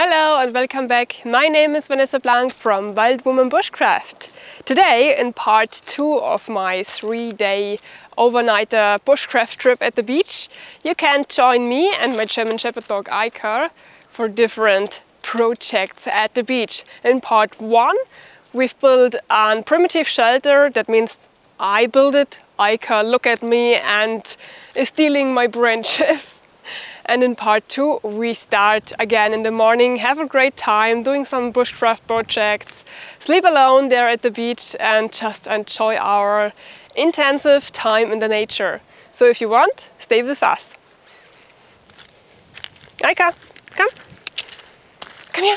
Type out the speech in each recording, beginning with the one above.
Hello and welcome back. My name is Vanessa Blank from Wild Woman Bushcraft. Today, in part two of my 3-day overnighter bushcraft trip at the beach, you can join me and my German Shepherd dog Iker for different projects at the beach. In part one, we've built a primitive shelter. That means I build it, Iker look at me and is stealing my branches. And in part two, we start again in the morning, have a great time doing some bushcraft projects, sleep alone there at the beach and just enjoy our intensive time in the nature. So if you want, stay with us. Aika, come. Come here.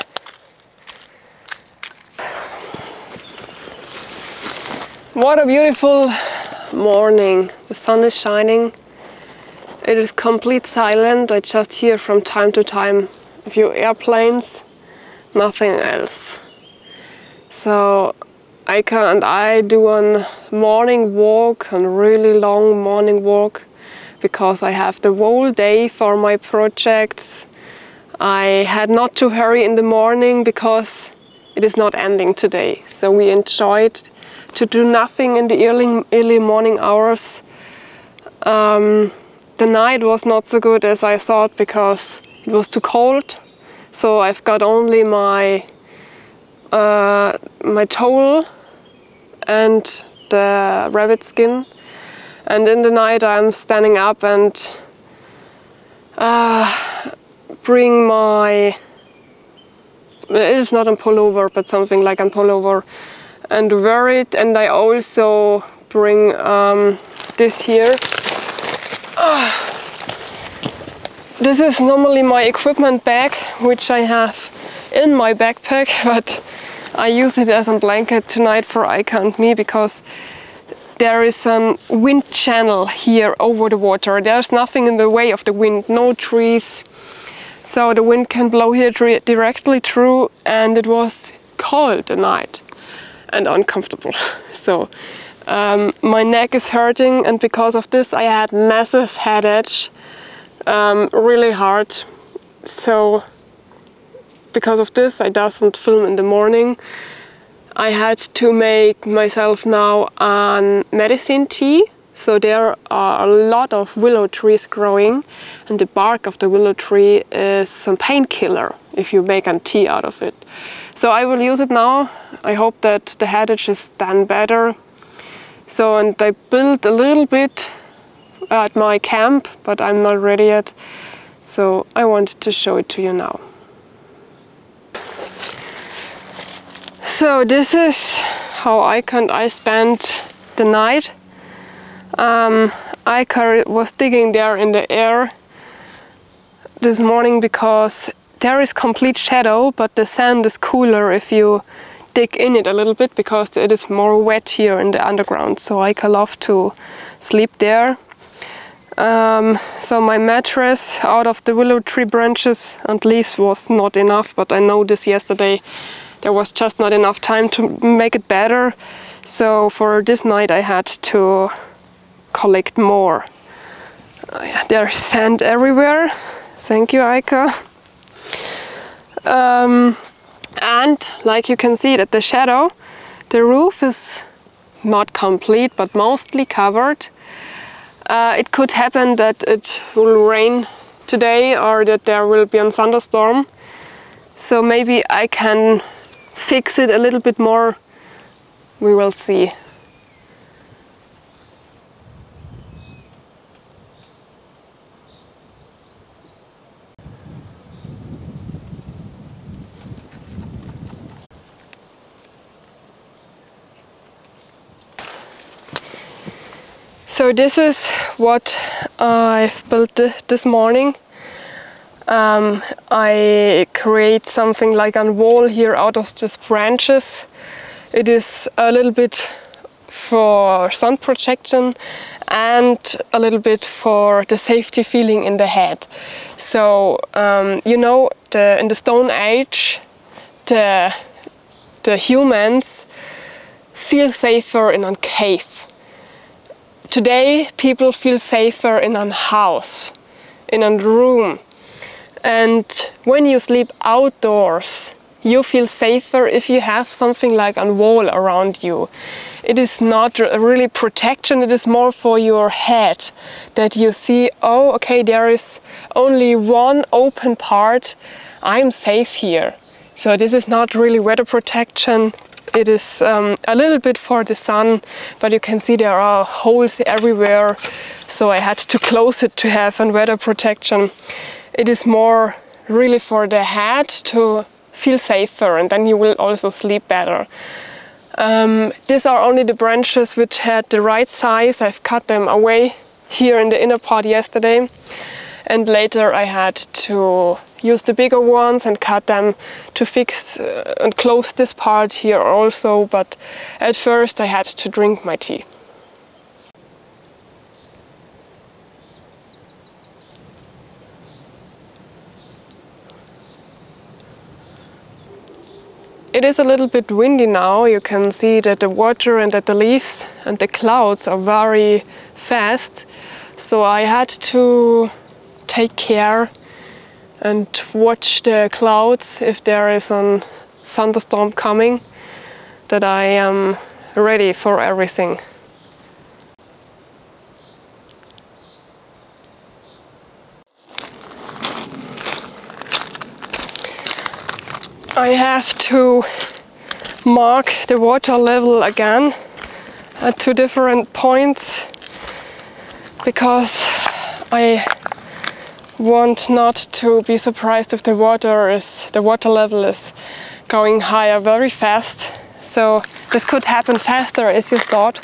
What a beautiful morning. The sun is shining. It is complete silent. I just hear from time to time a few airplanes, nothing else. So Aika and I do a morning walk, a really long morning walk, because I have the whole day for my projects. I had not to hurry in the morning because it is not ending today. So we enjoyed to do nothing in the early morning hours. The night was not so good as I thought because it was too cold, so I've got only my towel and the rabbit skin, and in the night I'm standing up and bring my, it is not a pullover but something like a pullover, and wear it, and I also bring this here. This is normally my equipment bag, which I have in my backpack, but I use it as a blanket tonight for Aika and me because there is a wind channel here over the water. There's nothing in the way of the wind, no trees, so the wind can blow here directly through, and it was cold the night and uncomfortable. So. My neck is hurting, and because of this I had massive headache, really hard. So because of this I doesn't film in the morning. I had to make myself now a medicine tea. So there are a lot of willow trees growing, and the bark of the willow tree is some painkiller if you make a tea out of it. So I will use it now. I hope that the headache is done better. So, and I built a little bit at my camp, but I'm not ready yet, so I wanted to show it to you now. So this is how Aika and I spent the night. Aika was digging there in the air this morning because there is complete shadow, but the sand is cooler if you dig in it a little bit because it is more wet here in the underground, so Aika love to sleep there. So my mattress out of the willow tree branches and leaves was not enough, but I noticed yesterday there was just not enough time to make it better, so for this night I had to collect more. There's sand everywhere, thank you Aika. And like you can see that the shadow, the roof is not complete but mostly covered. It could happen that it will rain today or that there will be a thunderstorm. So maybe I can fix it a little bit more. We will see. So this is what I've built this morning. I create something like a wall here out of these branches. It is a little bit for sun protection and a little bit for the safety feeling in the head. So you know, in the Stone Age, the humans feel safer in a cave. Today people feel safer in a house, in a room, And when you sleep outdoors, you feel safer if you have something like a wall around you. It is not really protection, it is more for your head, that you see, oh, okay, there is only one open part, I'm safe here. So this is not really weather protection, it is a little bit for the sun, but you can see there are holes everywhere, so I had to close it to have a weather protection. It is more really for the head to feel safer, and then you will also sleep better. These are only the branches which had the right size. I've cut them away here in the inner part yesterday, and later I had to use the bigger ones and cut them to fix and close this part here also, but at first I had to drink my tea. It is a little bit windy now. You can see that the water and that the leaves and the clouds are very fast. So I had to take care and watch the clouds if there is a thunderstorm coming, that I am ready for everything. I have to mark the water level again at two different points, because I want not to be surprised if the water level is going higher very fast. So this could happen faster as you thought.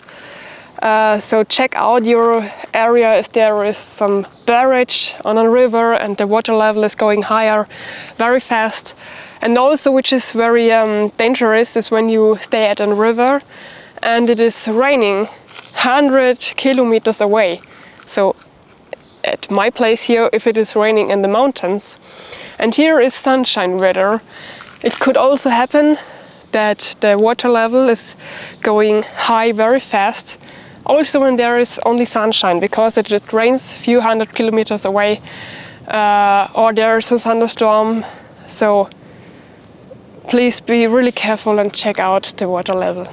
So check out your area if there is some barrage on a river and the water level is going higher very fast. And also, which is very dangerous, is when you stay at a river and it is raining 100 kilometers away. So at my place here, if it is raining in the mountains, and here is sunshine weather, it could also happen that the water level is going high very fast. Also when there is only sunshine, because it rains a few hundred kilometers away, or there is a thunderstorm. So please be really careful and check out the water level.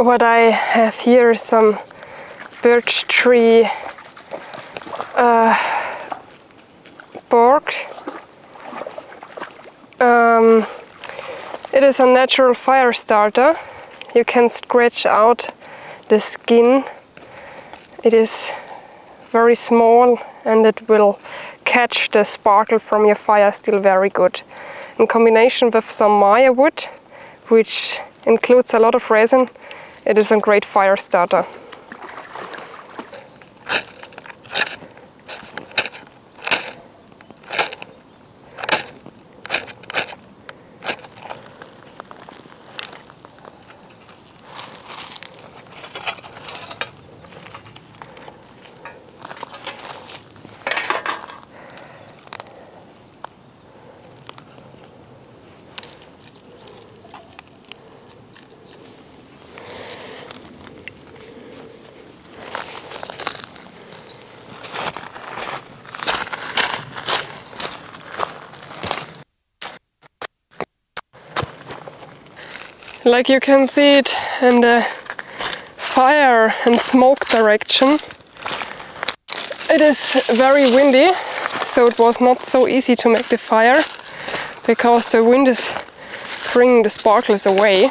What I have here is some birch tree bark. It is a natural fire starter. You can scratch out the skin. It is very small and it will catch the sparkle from your fire still very good. In combination with some Maya wood, which includes a lot of resin, it is a great fire starter. Like you can see it in the fire and smoke direction. It is very windy, so it was not so easy to make the fire, because the wind is bringing the sparkles away.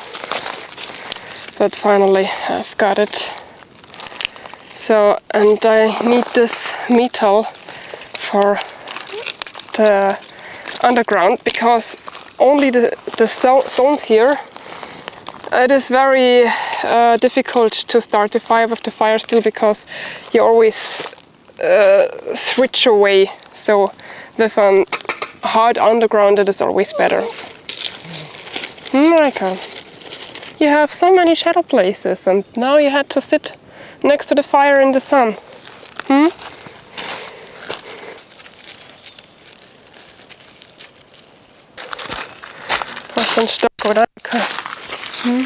But finally I've got it. So, and I need this metal for the underground, because only the stones here, it is very difficult to start the fire with the fire still, because you always switch away. So with a hard underground, it is always better. Aika, you have so many shadow places, and now you had to sit next to the fire in the sun. Hmm? Was ein Stock, oder? Hm?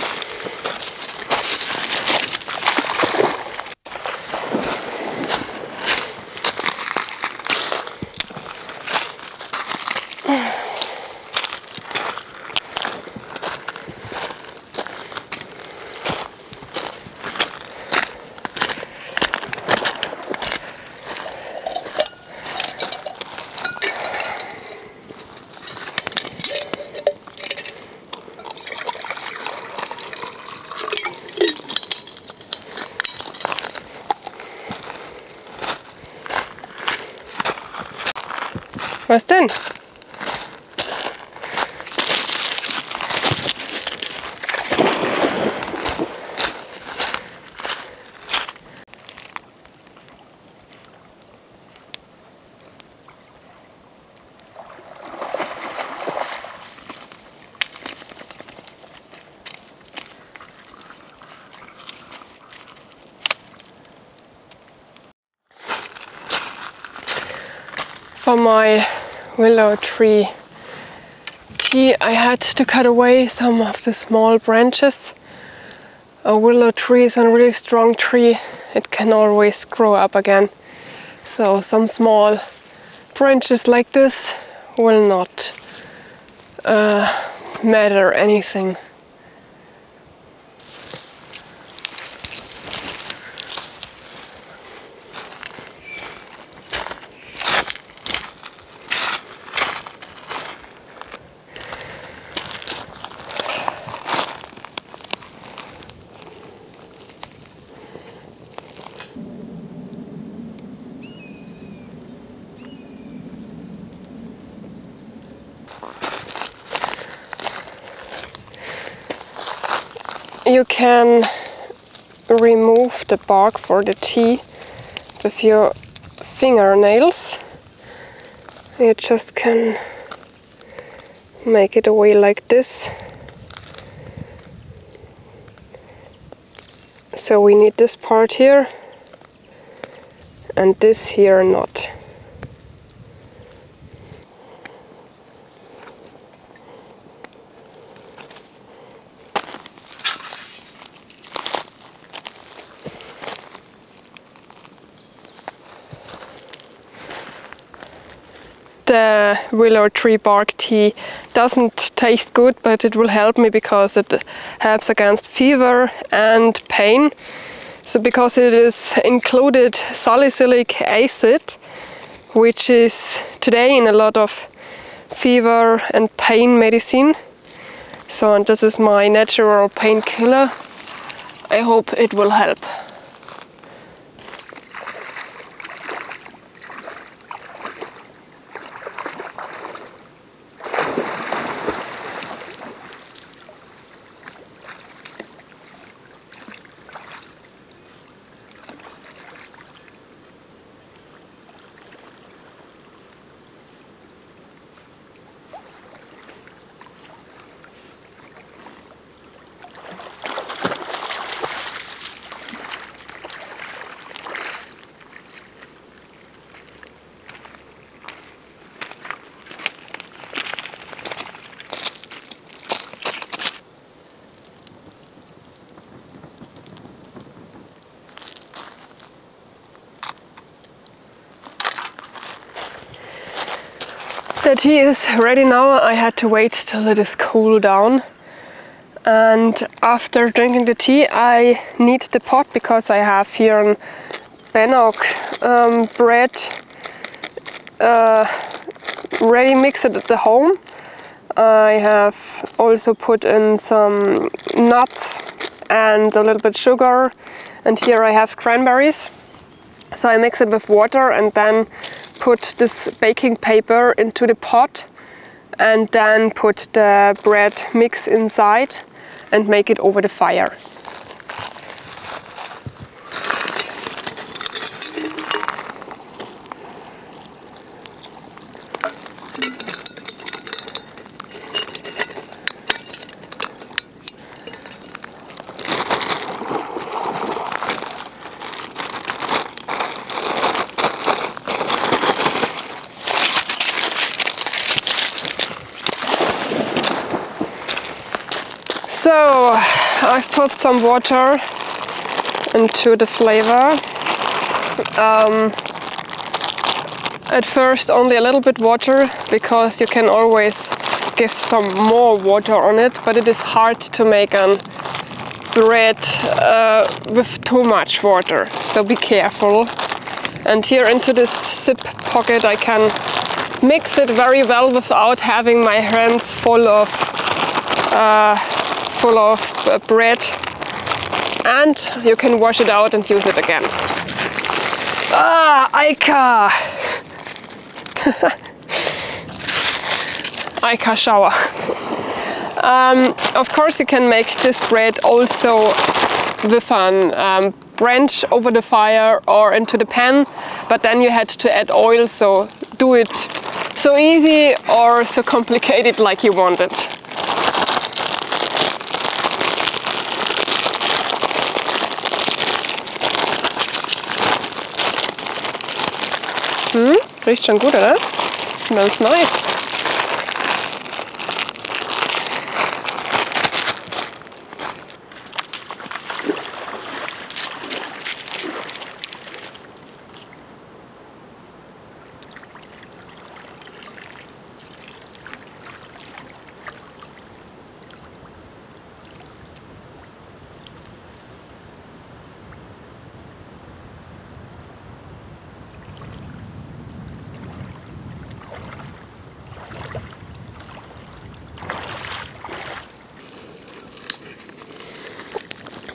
Was denn? For my willow tree tea, I had to cut away some of the small branches. A willow tree is a really strong tree, it can always grow up again. So some small branches like this will not matter anything. You can remove the bark for the tea with your fingernails. You just can make it away like this. So we need this part here and this here not. The willow tree bark tea doesn't taste good, but it will help me because it helps against fever and pain. So because it is included salicylic acid, which is today in a lot of fever and pain medicine. So, and this is my natural painkiller. I hope it will help. The tea is ready now. I had to wait till it is cooled down, and after drinking the tea I need the pot, because I have here a bannock bread ready mixed at the home. I have also put in some nuts and a little bit sugar, and here I have cranberries. So I mix it with water and then put this baking paper into the pot and then put the bread mix inside and make it over the fire. So I've put some water into the flavor. At first only a little bit water, because you can always give some more water on it, but it is hard to make a bread with too much water, so be careful. And here into this zip pocket I can mix it very well without having my hands full of bread, and you can wash it out and use it again. Ah, Aika! Aika shower. Of course you can make this bread also with a branch over the fire or into the pan, but then you had to add oil, so do it so easy or so complicated like you want it. Riecht schon gut, oder? Smells nice.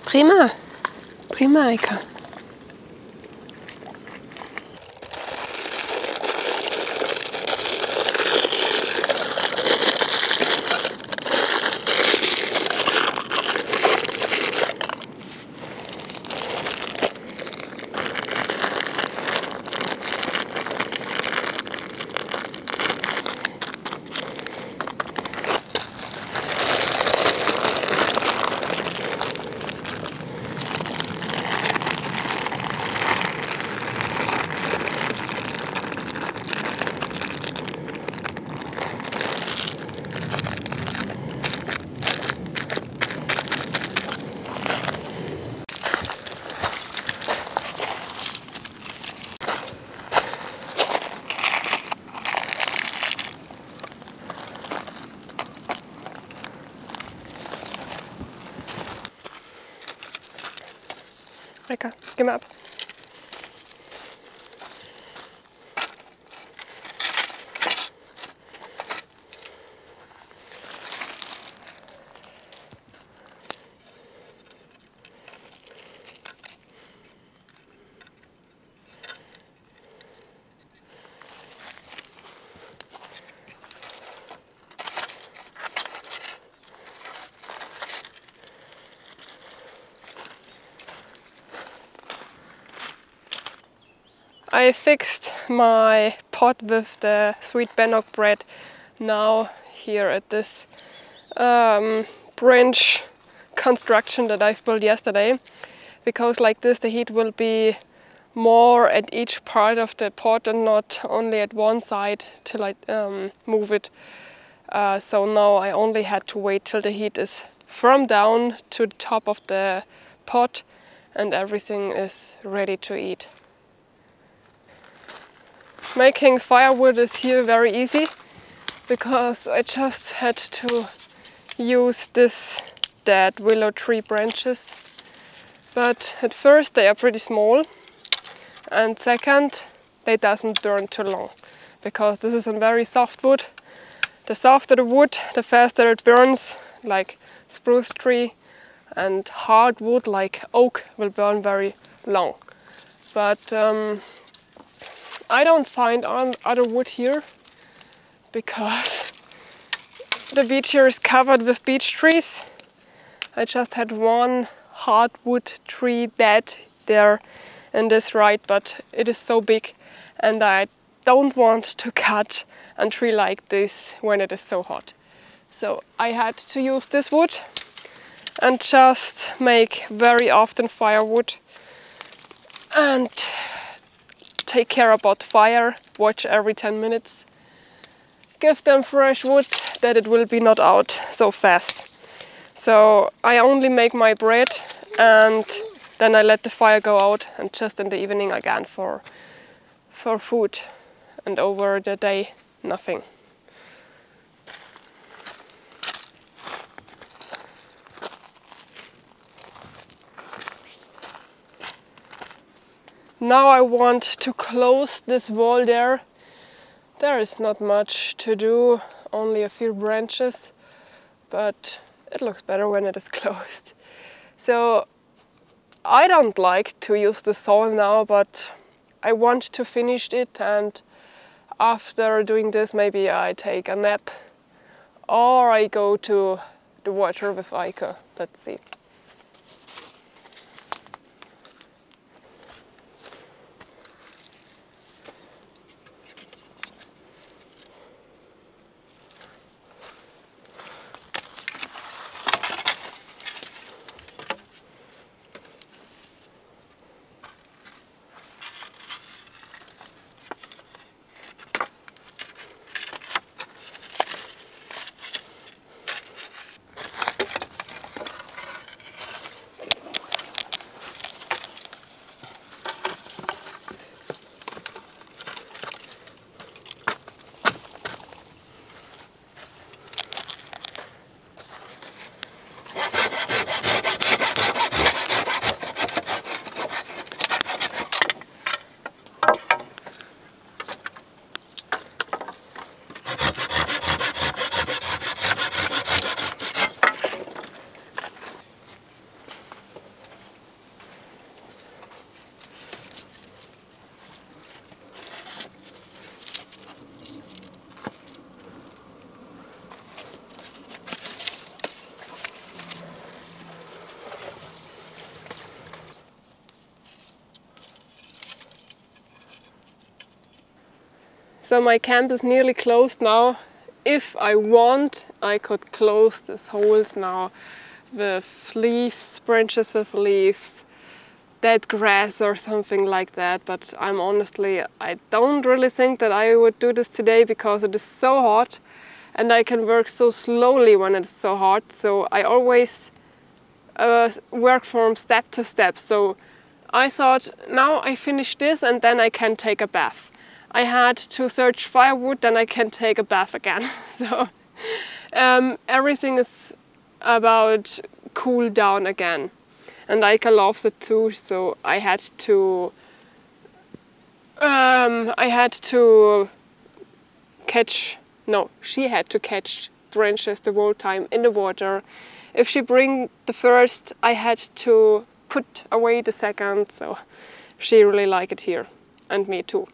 Prima, prima, Aika. Aika, give him up. I fixed my pot with the sweet bannock bread now here at this branch construction that I've built yesterday, because like this the heat will be more at each part of the pot and not only at one side till I move it. So now I only had to wait till the heat is from down to the top of the pot and everything is ready to eat. Making firewood is here very easy, because I just had to use this dead willow tree branches. But at first they are pretty small, and second they doesn't burn too long, because this is a very soft wood. The softer the wood, the faster it burns, like spruce tree, and hard wood like oak will burn very long. But I don't find other wood here because the beach here is covered with beech trees. I just had one hardwood tree dead there in this ride, but it is so big and I don't want to cut a tree like this when it is so hot. So I had to use this wood and just make very often firewood and take care about fire, watch every 10 minutes, give them fresh wood that it will be not out so fast. So I only make my bread and then I let the fire go out, and just in the evening again for food, and over the day nothing. Now I want to close this wall there. There is not much to do, only a few branches, but it looks better when it is closed. So I don't like to use the saw now, but I want to finish it, and after doing this maybe I take a nap or I go to the water with Aika. Let's see. So my camp is nearly closed now. If I want, I could close these holes now with leaves, branches with leaves, dead grass or something like that. But I'm honestly, I don't really think that I would do this today because it is so hot and I can work so slowly when it's so hot. So I always work from step to step. So I thought, now I finish this and then I can take a bath. I had to search firewood, then I can take a bath again. So everything is about cool down again. And Aika loves it too, so she had to catch branches the whole time in the water. If she bring the first, I had to put away the second, so she really liked it here, and me too.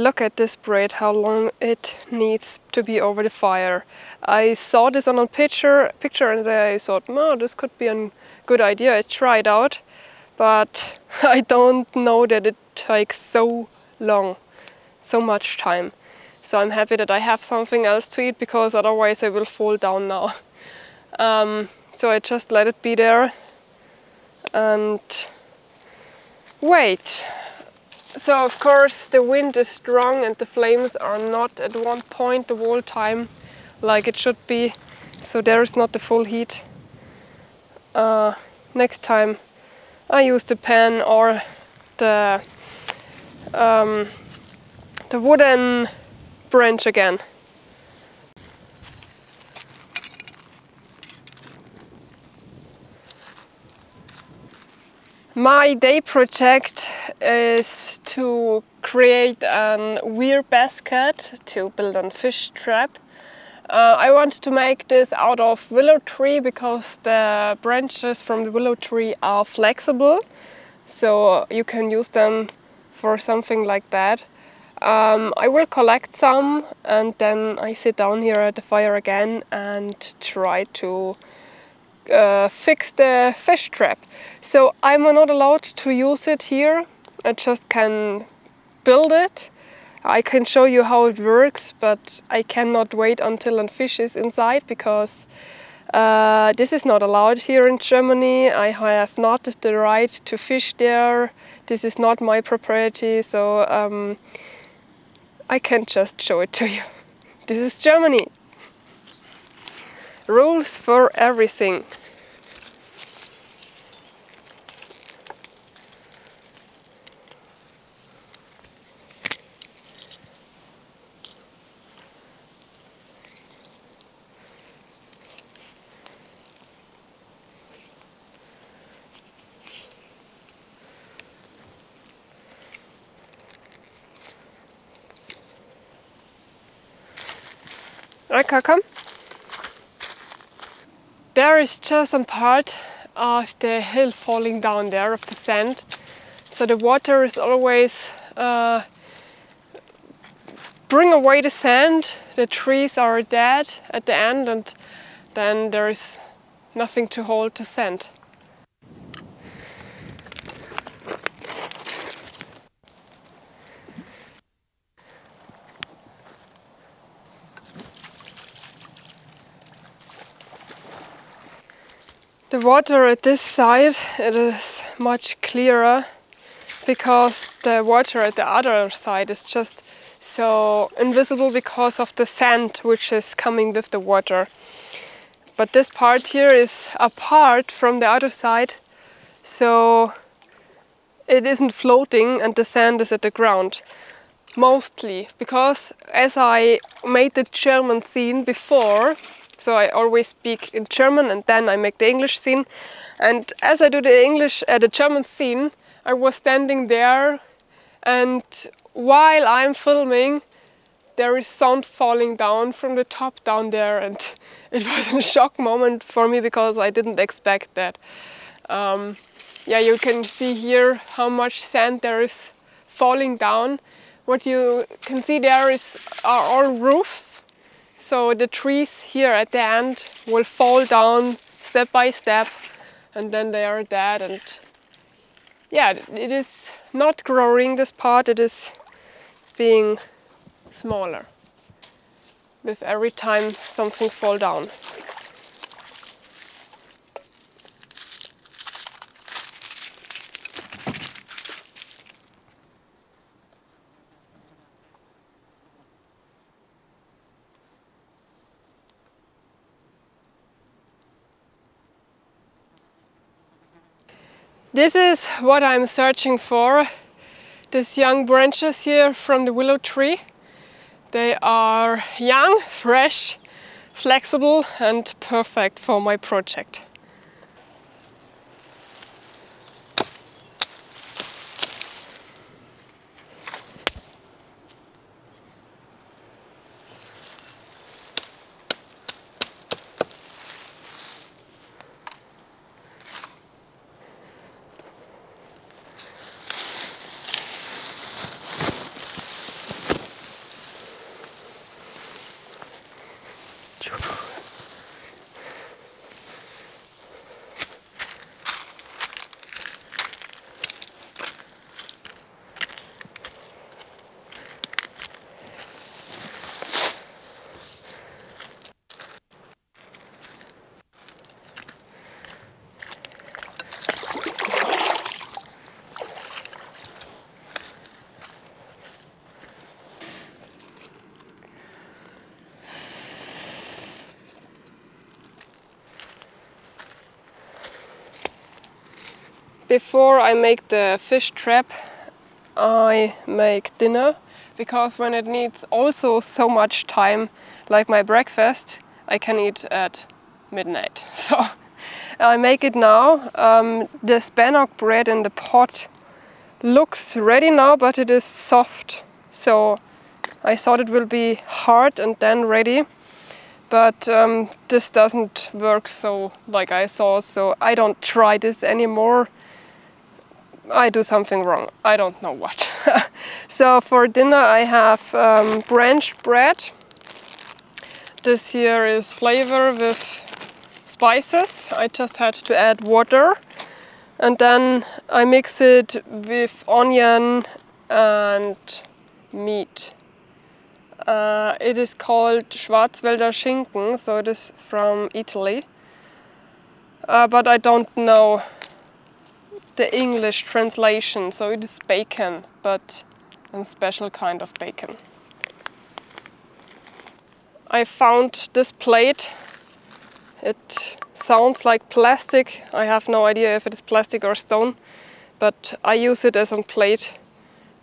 Look at this braid, how long it needs to be over the fire. I saw this on a picture and I thought, no, this could be a good idea. I tried out, but I don't know that it takes so long, so much time. So I'm happy that I have something else to eat, because otherwise I will fall down now. So I just let it be there and wait. So of course the wind is strong and the flames are not at one point the whole time like it should be, so there is not the full heat. Next time I use the pan or the wooden branch again. My day project is to create a weir basket to build a fish trap. I wanted to make this out of willow tree because the branches from the willow tree are flexible, so you can use them for something like that. I will collect some and then I sit down here at the fire again and try to fix the fish trap. So I'm not allowed to use it here, I just can build it. I can show you how it works, but I cannot wait until a fish is inside, because this is not allowed here in Germany. I have not the right to fish there. This is not my property, so I can just show it to you. This is Germany. Rules for everything. Aika, come. There is just a part of the hill falling down there, of the sand, so the water is always bring away the sand, the trees are dead at the end, and then there is nothing to hold the sand. The water at this side, it is much clearer, because the water at the other side is just so invisible because of the sand which is coming with the water. But this part here is apart from the other side, so it isn't floating and the sand is at the ground. Mostly, because as I made the German scene before, so I always speak in German and then I make the English scene. And as I do the English at the German scene, I was standing there, and while I'm filming, there is sound falling down from the top down there, and it was a shock moment for me because I didn't expect that. Yeah, you can see here how much sand there is falling down. What you can see there are all roofs, so the trees here at the end will fall down step by step, and then they are dead. And yeah, it is not growing, this part, it is being smaller with every time something falls down. This is what I'm searching for, these young branches here from the willow tree. They are young, fresh, flexible and perfect for my project. Before I make the fish trap, I make dinner, because when it needs also so much time, like my breakfast, I can eat at midnight. So I make it now. The Bannock bread in the pot looks ready now, but it is soft. So I thought it will be hard and then ready, but this doesn't work so like I thought, so I don't try this anymore. I do something wrong, I don't know what. So for dinner I have branched bread. This here is flavor with spices. I just had to add water, and then I mix it with onion and meat. It is called Schwarzwälder Schinken, so it is from Italy. But I don't know the English translation, so it is bacon, but a special kind of bacon. I found this plate. It sounds like plastic. I have no idea if it is plastic or stone, but I use it as a plate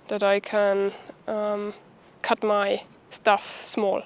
that I can cut my stuff small.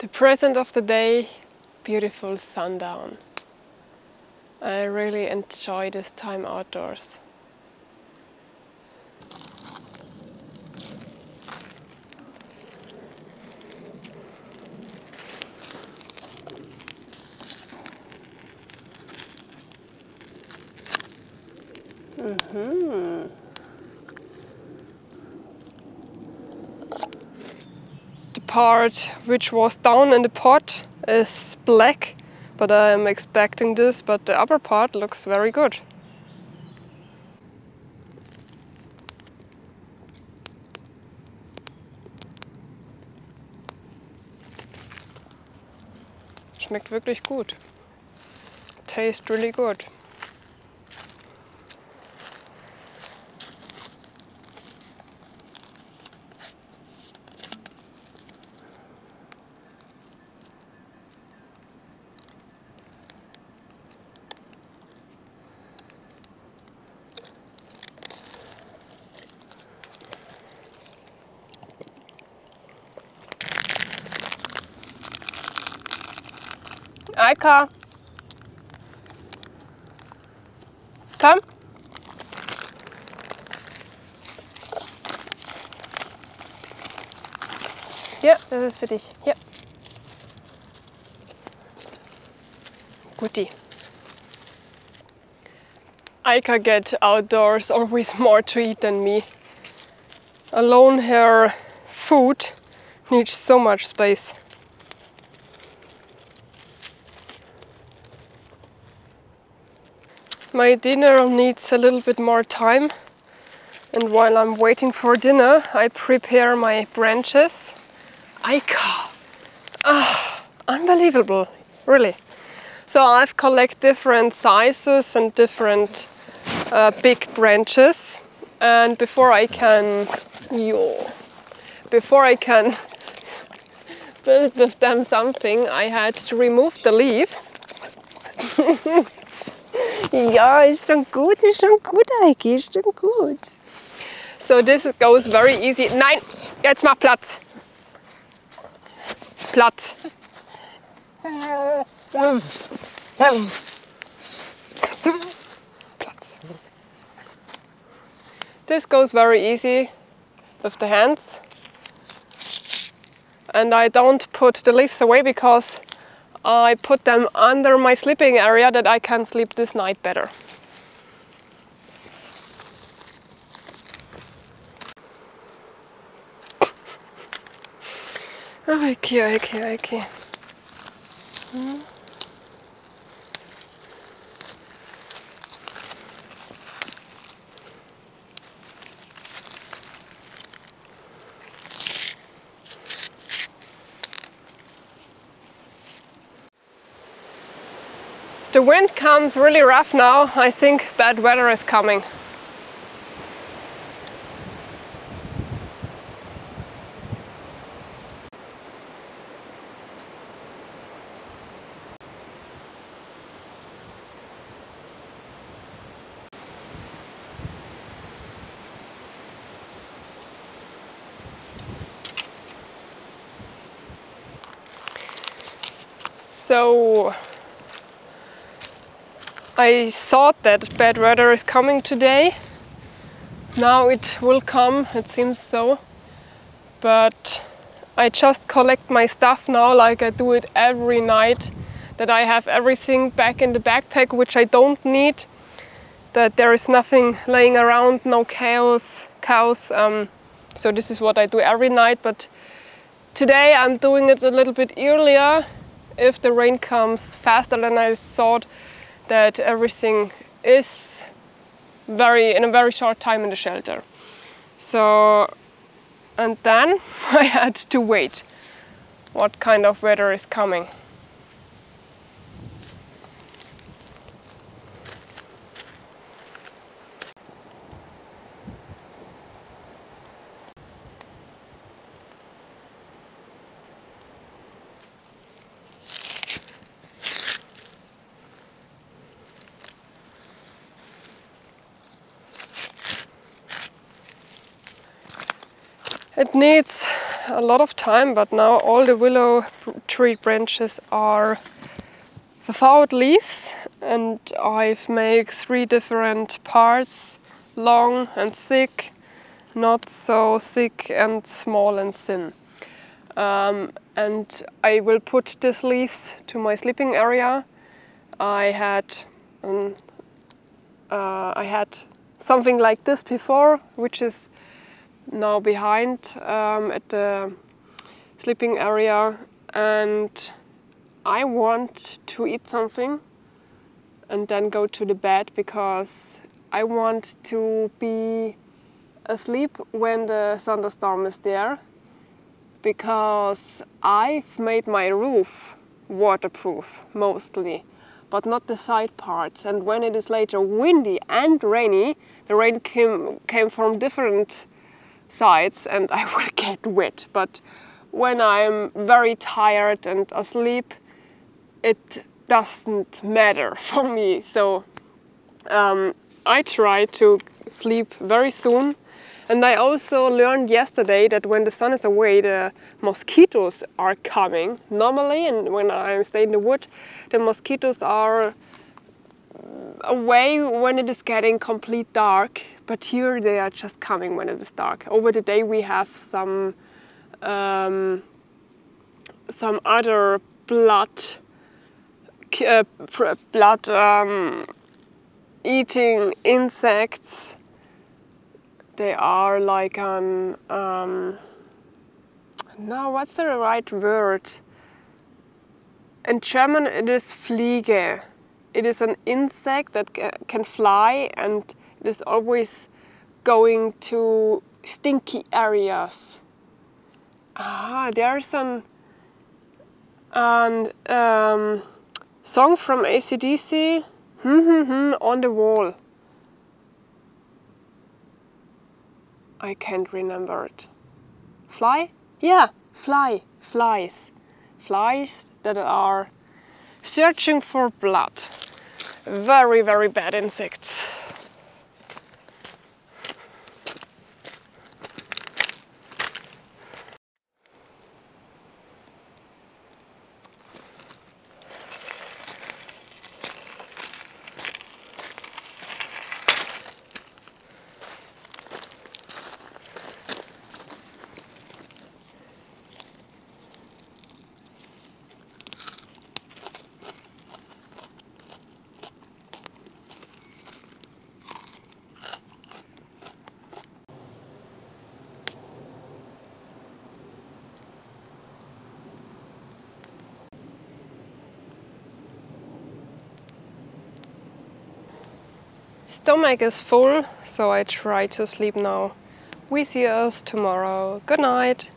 The present of the day, beautiful sundown. I really enjoy this time outdoors. Mm-hmm. The part which was down in the pot is black, but I am expecting this, but the upper part looks very good. Schmeckt wirklich gut. Tastes really good. Aika, come. Ja, das ist für dich. Ja. Guti. Aika gets outdoors always more treat than me. Alone her food needs so much space. My dinner needs a little bit more time, and while I'm waiting for dinner, I prepare my branches. Aika! Ah, unbelievable, really. So I've collected different sizes and different big branches, and before I can build with them something, I had to remove the leaves. Ja, ist schon gut, Eike, ist schon gut. So this goes very easy. Nein, jetzt mach Platz. Platz. Platz. This goes very easy with the hands. And I don't put the leaves away because I put them under my sleeping area that I can sleep this night better. Okay. The wind comes really rough now. I think bad weather is coming. So I thought that bad weather is coming today. Now it will come, it seems so. But I just collect my stuff now, like I do it every night, that I have everything back in the backpack, which I don't need, that there is nothing laying around, no cows. So this is what I do every night, but today I'm doing it a little bit earlier. If the rain comes faster than I thought, that everything is in a very short time in the shelter. So, and then I had to wait what kind of weather is coming. It needs a lot of time, but now all the willow tree branches are without leaves, and I've made 3 different parts, long and thick, not so thick and small and thin. And I will put these leaves to my sleeping area. I had something like this before, which is now behind at the sleeping area, and I want to eat something and then go to the bed because I want to be asleep when the thunderstorm is there, because I've made my roof waterproof mostly, but not the side parts. And when it is later windy and rainy, the rain came from different sides and I will get wet. But when I'm very tired and asleep, it doesn't matter for me. So I try to sleep very soon. And I also learned yesterday that when the sun is away, the mosquitoes are coming normally, and when I stay in the wood, the mosquitoes are away when it is getting complete dark, but here they are just coming when it is dark. Over the day we have some other blood eating insects. They are like an, no, what's the right word? In German it is Fliege. It is an insect that can fly, and it is always going to stinky areas. Ah, there's an song from AC/DC, on the wall. I can't remember it. Fly? Yeah, fly. Flies. Flies that are searching for blood. Very, very bad insects. Stomach is full, so I try to sleep now. We see us tomorrow. Good night.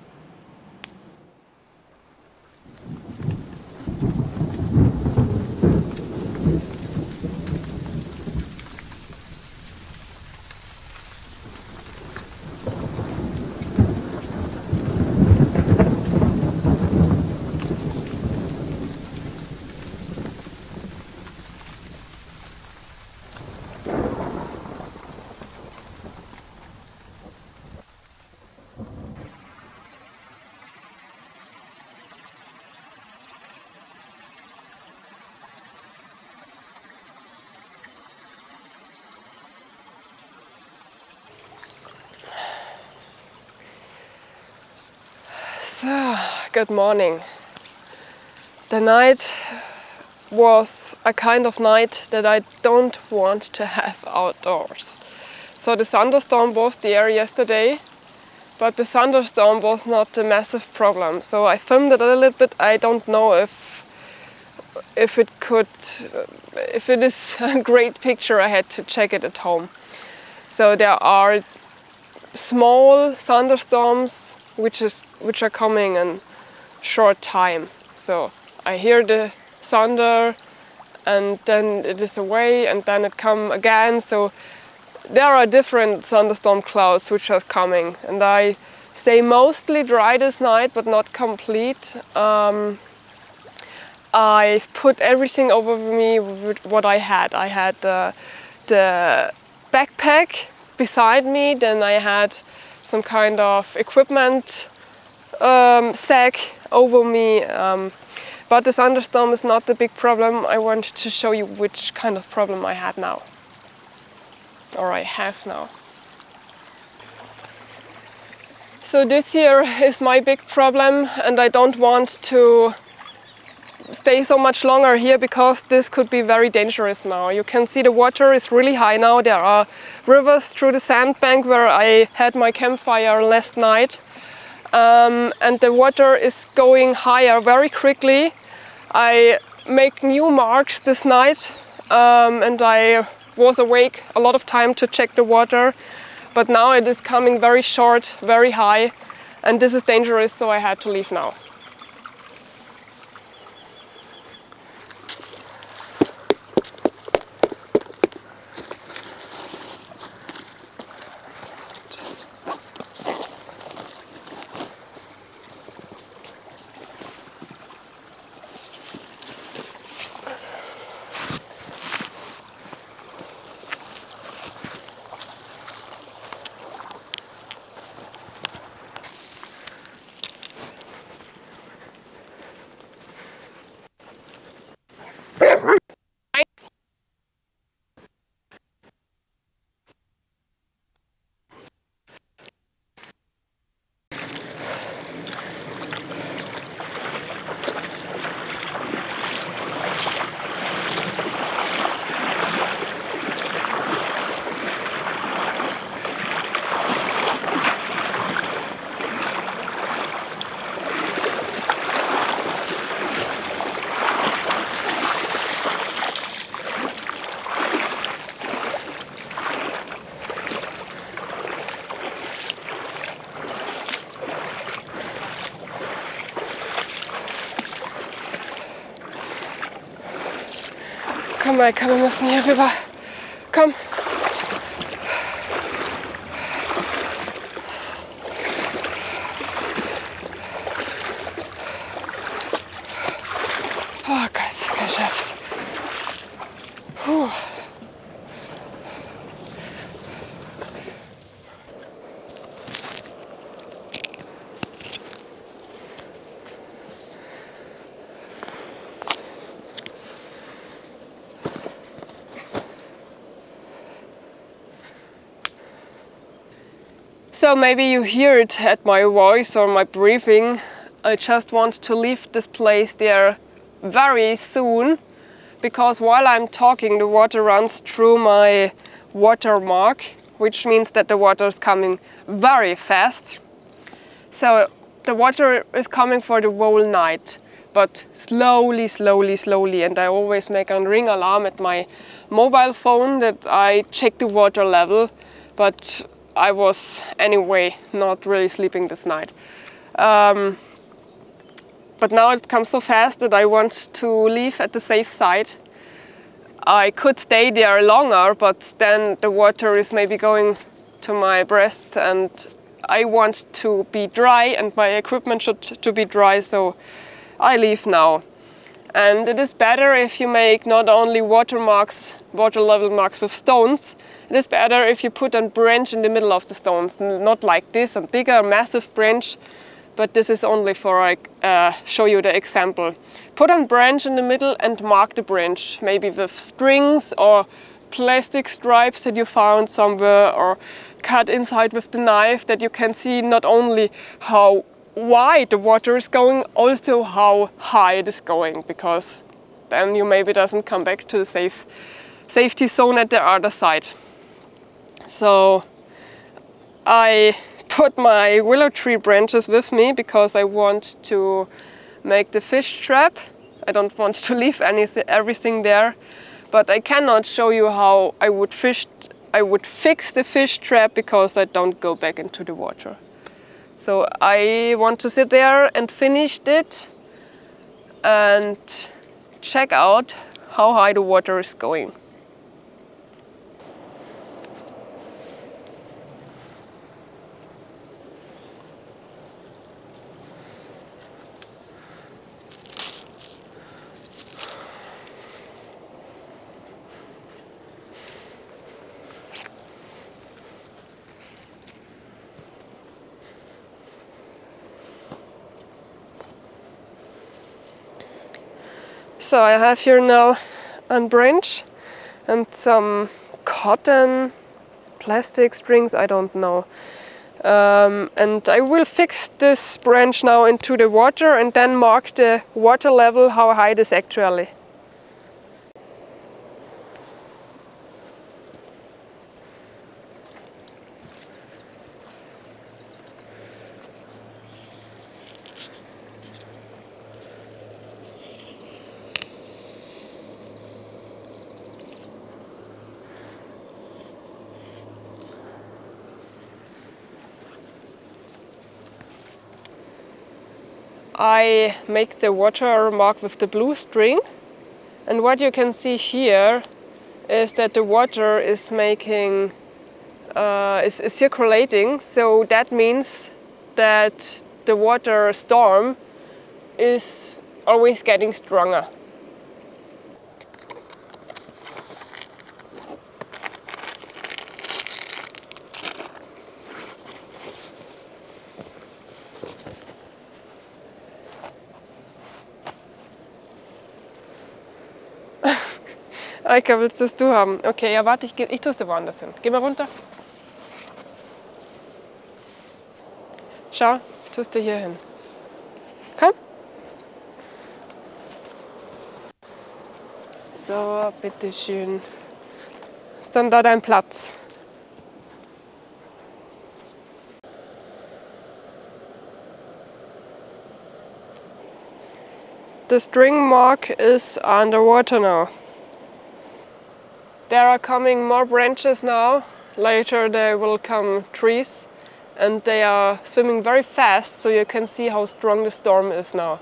Good morning. The night was a kind of night that I don't want to have outdoors. So the thunderstorm was there yesterday, but the thunderstorm was not a massive problem. So I filmed it a little bit. I don't know if it is a great picture. I had to check it at home. So there are small thunderstorms which are coming and short time. So I hear the thunder and then it is away and then it comes again. So there are different thunderstorm clouds which are coming, and I stay mostly dry this night, but not complete. I've put everything over me with what I had. I had the backpack beside me, then I had some kind of equipment sack over me, but the thunderstorm is not the big problem. I want to show you which kind of problem I had now, or I have now. So this year is my big problem, and I don't want to stay so much longer here because this could be very dangerous now. You can see the water is really high now. There are rivers through the sandbank where I had my campfire last night. And the water is going higher very quickly. I make new marks this night and I was awake a lot of time to check the water. But now it is coming very short, very high, and this is dangerous, so I had to leave now. Komm, Aika, wir müssen hier rüber. Komm. Oh Gott, geschafft. Puh. So maybe you hear it at my voice or my breathing. I just want to leave this place there very soon, because while I'm talking the water runs through my watermark, which means that the water is coming very fast. So the water is coming for the whole night, but slowly, slowly, slowly. And I always make a ring alarm at my mobile phone that I check the water level, but I was anyway not really sleeping this night. But now it comes so fast that I want to leave at the safe side. I could stay there longer, but then the water is maybe going to my breast and I want to be dry and my equipment should to be dry, so I leave now. And it is better if you make not only water level marks with stones. It is better if you put a branch in the middle of the stones, not like this, a bigger, massive branch, but this is only for I show you the example. Put a branch in the middle and mark the branch, maybe with strings or plastic stripes that you found somewhere, or cut inside with the knife, that you can see not only how wide the water is going, also how high it is going, because then you maybe doesn't come back to the safety zone at the other side. So I put my willow tree branches with me because I want to make the fish trap. I don't want to leave everything there, but I cannot show you how I would fix the fish trap because I don't go back into the water. So I want to sit there and finish it and check out how high the water is going. So I have here now a branch and some cotton, plastic strings, I don't know. And I will fix this branch now into the water and then mark the water level, how high it is actually. I make the water mark with the blue string, and what you can see here is that the water is making is circulating, so that means that the water storm is always getting stronger. Aika, willst das du haben? Okay, ja, warte, ich tue es dir woanders hin. Geh mal runter. Schau, ich tue es dir hier hin. Komm. So, bitteschön. Ist dann da dein Platz? The string mark is underwater now. There are coming more branches now. Later there will come trees, and they are swimming very fast, so you can see how strong the storm is now.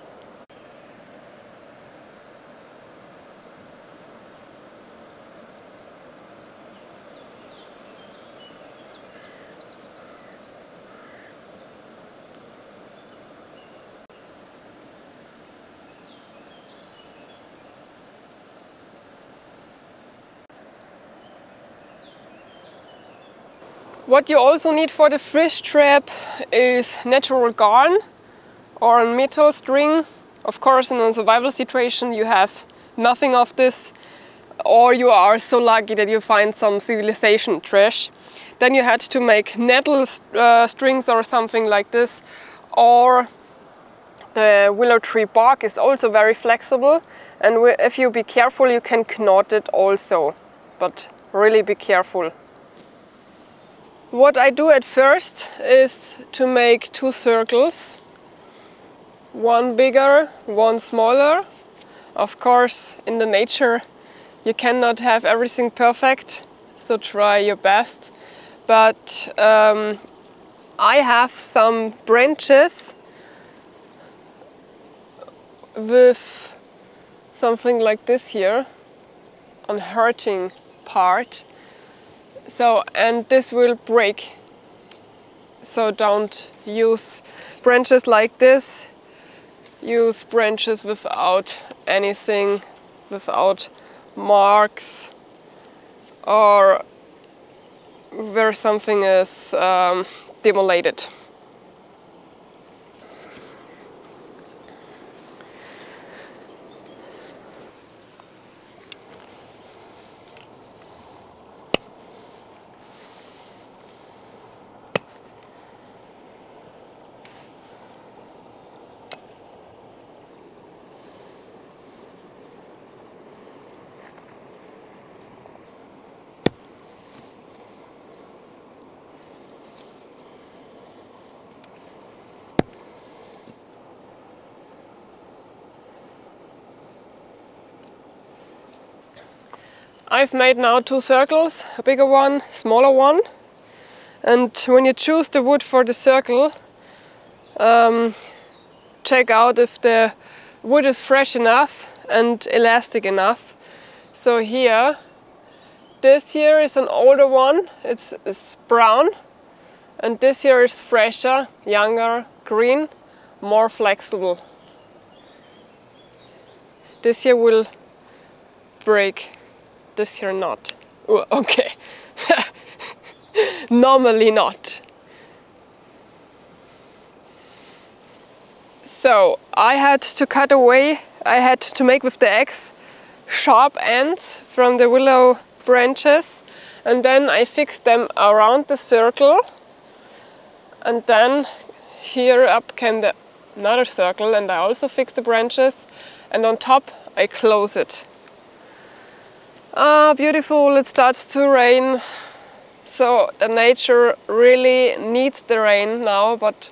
What you also need for the fish trap is natural garn or a metal string. Of course, in a survival situation you have nothing of this, or you are so lucky that you find some civilization trash. Then you had to make nettle strings or something like this, or the willow tree bark is also very flexible, and if you be careful you can knot it also, but really be careful. What I do at first is to make two circles, one bigger, one smaller. Of course, in the nature you cannot have everything perfect, so try your best. But I have some branches with something like this here, on hurting part. So, and this will break, so don't use branches like this, use branches without anything, without marks, or where something is demolated. I've made now two circles, a bigger one, smaller one, and when you choose the wood for the circle, check out if the wood is fresh enough and elastic enough. So here, this here is an older one, it's brown, and this here is fresher, younger, green, more flexible. This here will break. This here not. Ooh, okay. Normally not. So I had to cut away, I had to make with the axe sharp ends from the willow branches, and then I fixed them around the circle, And then here up came another circle, and I also fixed the branches, and on top I close it. Ah, beautiful, it starts to rain. So the nature really needs the rain now, but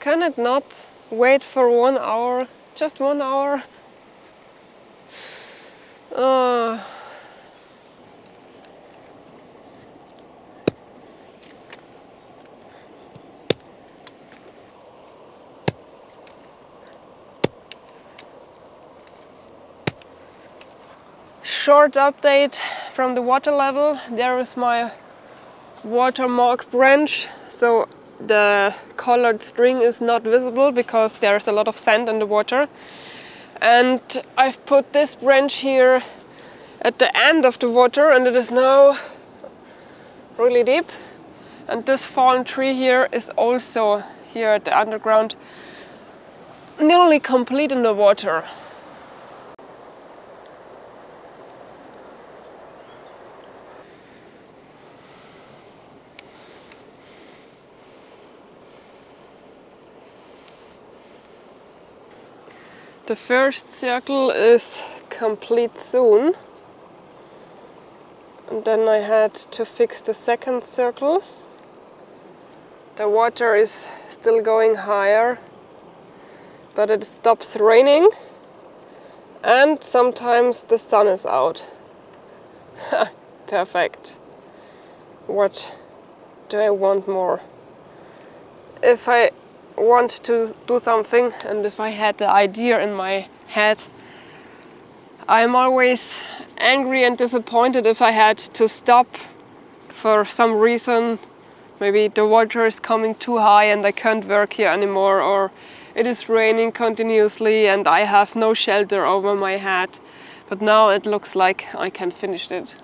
can it not wait for 1 hour? Just 1 hour? Short update from the water level. There is my watermark branch, so the colored string is not visible because there is a lot of sand in the water. And I've put this branch here at the end of the water, and it is now really deep. And this fallen tree here is also here at the underground, nearly complete in the water. The first circle is complete soon, and then I had to fix the second circle. The water is still going higher, but it stops raining, and sometimes the sun is out. Perfect. What do I want more? If I want to do something, and if I had the idea in my head, I'm always angry and disappointed if I had to stop for some reason. Maybe the water is coming too high and I can't work here anymore, or it is raining continuously and I have no shelter over my head. But now it looks like I can finish it.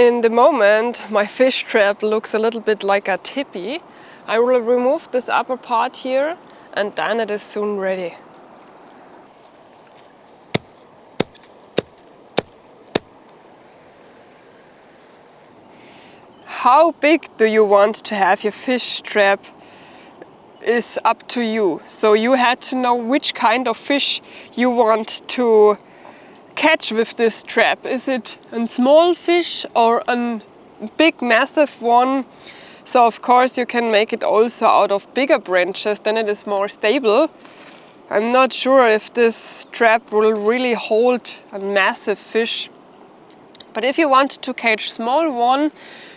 In the moment, my fish trap looks a little bit like a tipi. I will remove this upper part here, and then it is soon ready. How big do you want to have your fish trap is up to you. So you had to know which kind of fish you want to catch with this trap. Is it a small fish or a big massive one? So of course you can make it also out of bigger branches, then it is more stable. I'm not sure if this trap will really hold a massive fish. But if you want to catch small one,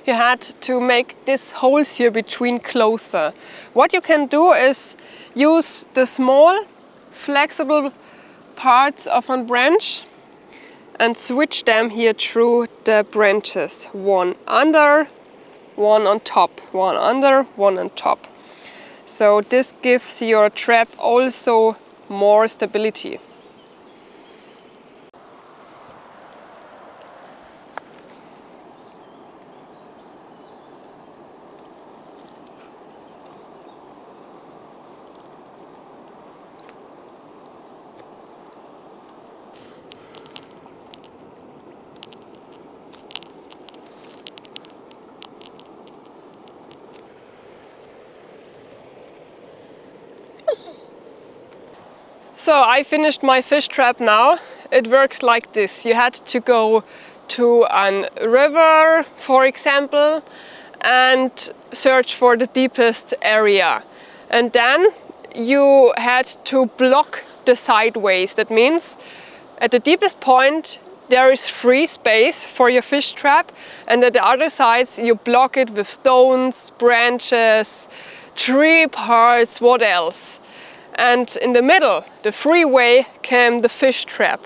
you had to make these holes here between closer. What you can do is use the small flexible parts of a branch and switch them here through the branches. One under, one on top, one under, one on top. So this gives your trap also more stability. So I finished my fish trap now. It works like this. You had to go to a river, for example, and search for the deepest area. And then you had to block the sideways. That means at the deepest point there is free space for your fish trap, and at the other sides you block it with stones, branches, tree parts, what else? And in the middle, the freeway, came the fish trap.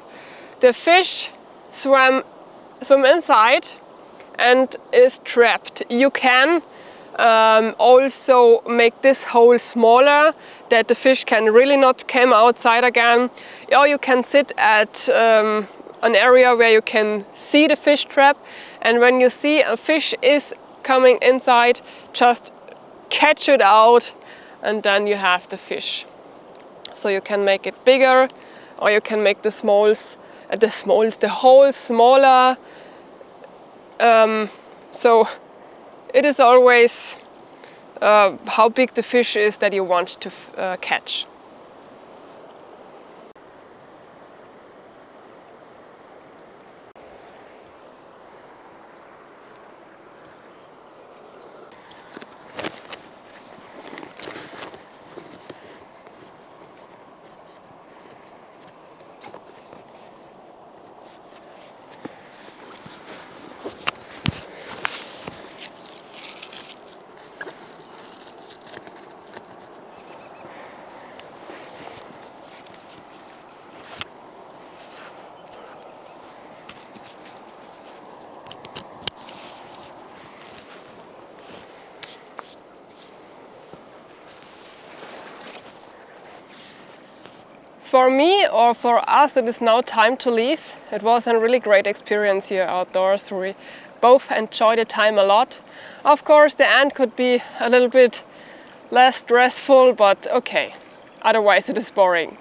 The fish swim inside and is trapped. You can also make this hole smaller, that the fish can really not come outside again. Or you can sit at an area where you can see the fish trap, and when you see a fish is coming inside, just catch it out, and then you have the fish. So you can make it bigger, or you can make the hole smaller. So it is always how big the fish is that you want to catch. For me, or for us, it is now time to leave. It was a really great experience here outdoors. We both enjoyed the time a lot. Of course, the end could be a little bit less stressful, but okay. Otherwise, it is boring.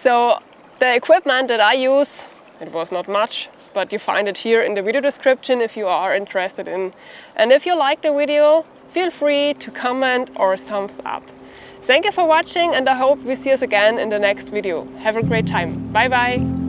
So the equipment that I use, it was not much, but you find it here in the video description if you are interested in. And if you like the video, feel free to comment or thumbs up. Thank you for watching, and I hope we see us again in the next video. Have a great time. Bye bye.